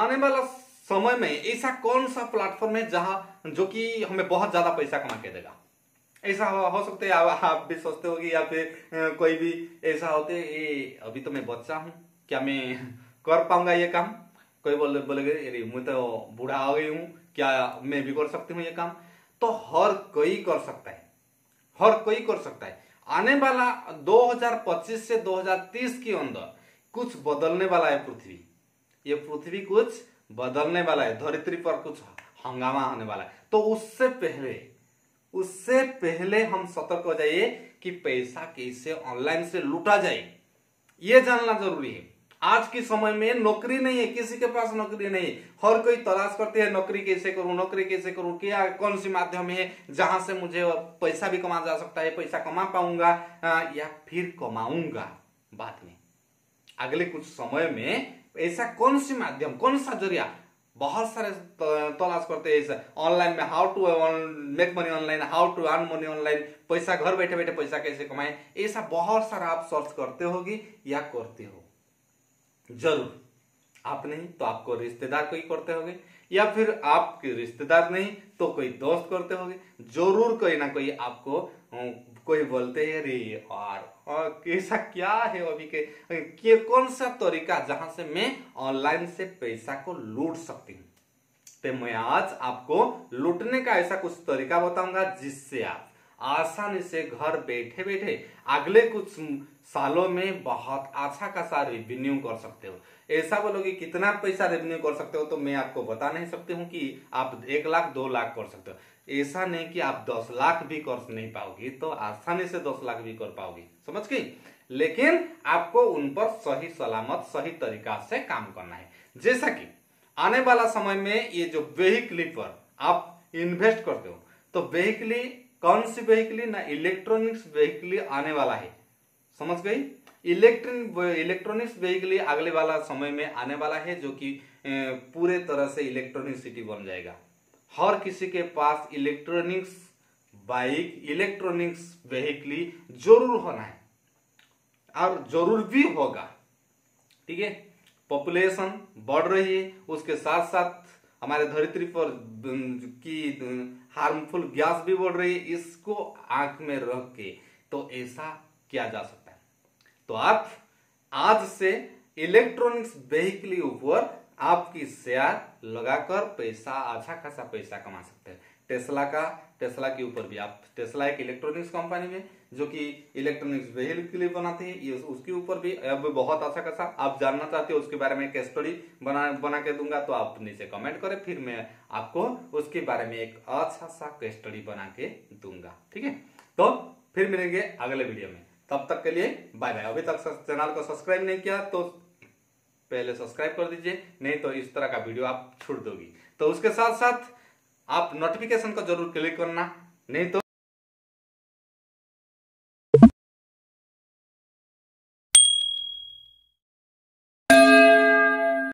आने वाला समय में ऐसा कौन सा प्लेटफॉर्म है जहां जो कि हमें बहुत ज्यादा पैसा कमा के देगा, ऐसा हो सकता है आप भी सोचते होगे या फिर कोई भी ऐसा होते अभी तो मैं बच्चा हूं, क्या मैं कर पाऊंगा ये काम, कोई बोलेगा अरे मैं तो बूढ़ा हो गई हूं, क्या मैं भी कर सकती हूँ ये काम। तो हर कोई कर सकता है, हर कोई कर सकता है। आने वाला 2025 से 2030 के अंदर कुछ बदलने वाला है पृथ्वी, ये पृथ्वी कुछ बदलने वाला है, धरित्री पर कुछ हंगामा होने वाला है। तो उससे पहले हम सतर्क हो जाइए कि पैसा कैसे ऑनलाइन से लूटा जाए, ये जानना जरूरी है। आज के समय में नौकरी नहीं है, किसी के पास नौकरी नहीं है, हर कोई तलाश करते हैं नौकरी कैसे करूं, क्या कौन सी माध्यम है जहां से मुझे पैसा भी कमा जा सकता है, पैसा कमा पाऊंगा या फिर कमाऊंगा बाद में, अगले कुछ समय में ऐसा कौन सी माध्यम, कौन सा जरिया बहुत सारे तलाश करते हैं। ऑनलाइन में how to make money online, how to earn money online, पैसा घर बैठे बैठे पैसा कैसे कमाएं, ऐसा बहुत सारा आप सर्च करते होगी या करते हो जरूर। आप नहीं तो आपको रिश्तेदार कोई करते होंगे या फिर आपके रिश्तेदार नहीं तो कोई दोस्त करते होंगे, जरूर कोई ना कोई आपको कोई बोलते है रे यार कैसा क्या है अभी के कौन सा तरीका जहां से मैं ऑनलाइन से पैसा को लूट सकती हूँ। तो मैं आज आपको लूटने का ऐसा कुछ तरीका बताऊंगा जिससे आप आसानी से घर बैठे बैठे अगले कुछ सालों में बहुत अच्छा खासा रेवेन्यू कर सकते हो। ऐसा बोलोगे कितना पैसा रेवेन्यू कर सकते हो, तो मैं आपको बता नहीं सकती हूँ कि आप 1 लाख 2 लाख कर सकते हो, ऐसा नहीं कि आप 10 लाख भी कर नहीं पाओगे, तो आसानी से 10 लाख भी कर पाओगे, समझ गई। लेकिन आपको उन पर सही सलामत सही तरीका से काम करना है। जैसा कि आने वाला समय में ये जो व्हीकल पर आप इन्वेस्ट करते हो, तो व्हीकल कौन सी व्हीकल ना, इलेक्ट्रॉनिक्स व्हीकल आने वाला है, समझ गई। इलेक्ट्रॉनिक्स व्हीकल अगले वाला समय में आने वाला है जो कि पूरे तरह से इलेक्ट्रॉनिक सिटी बन जाएगा। हर किसी के पास इलेक्ट्रॉनिक्स बाइक, इलेक्ट्रॉनिक्स व्हीकल जरूर होना है और जरूर भी होगा, ठीक है। पॉपुलेशन बढ़ रही है, उसके साथ साथ हमारे धरित्री पर की हार्मफुल गैस भी बढ़ रही है, इसको आंख में रख के तो ऐसा किया जा सकता है। तो आप आज से इलेक्ट्रॉनिक्स व्हीकल ऊपर आपकी शेयर लगाकर पैसा अच्छा खासा पैसा कमा सकते हैं। टेस्ला के ऊपर भी आप, टेस्ला एक इलेक्ट्रॉनिक्स कंपनी में जो कि इलेक्ट्रॉनिक्स व्हीकल के लिए बनाते हैं, उसके ऊपर भी अब बहुत अच्छा खासा आप जानना चाहते हो उसके बारे में केस स्टडी बना के दूंगा, तो आप नीचे कमेंट करें, फिर मैं आपको उसके बारे में एक अच्छा सा केस स्टडी बना के दूंगा, ठीक है। तो फिर मिलेंगे अगले वीडियो में, तब तक के लिए बाय बाय। अभी तक चैनल को सब्सक्राइब नहीं किया तो पहले सब्सक्राइब कर दीजिए, नहीं तो इस तरह का वीडियो आप छूट दोगी। तो उसके साथ साथ आप नोटिफिकेशन को जरूर क्लिक करना, नहीं तो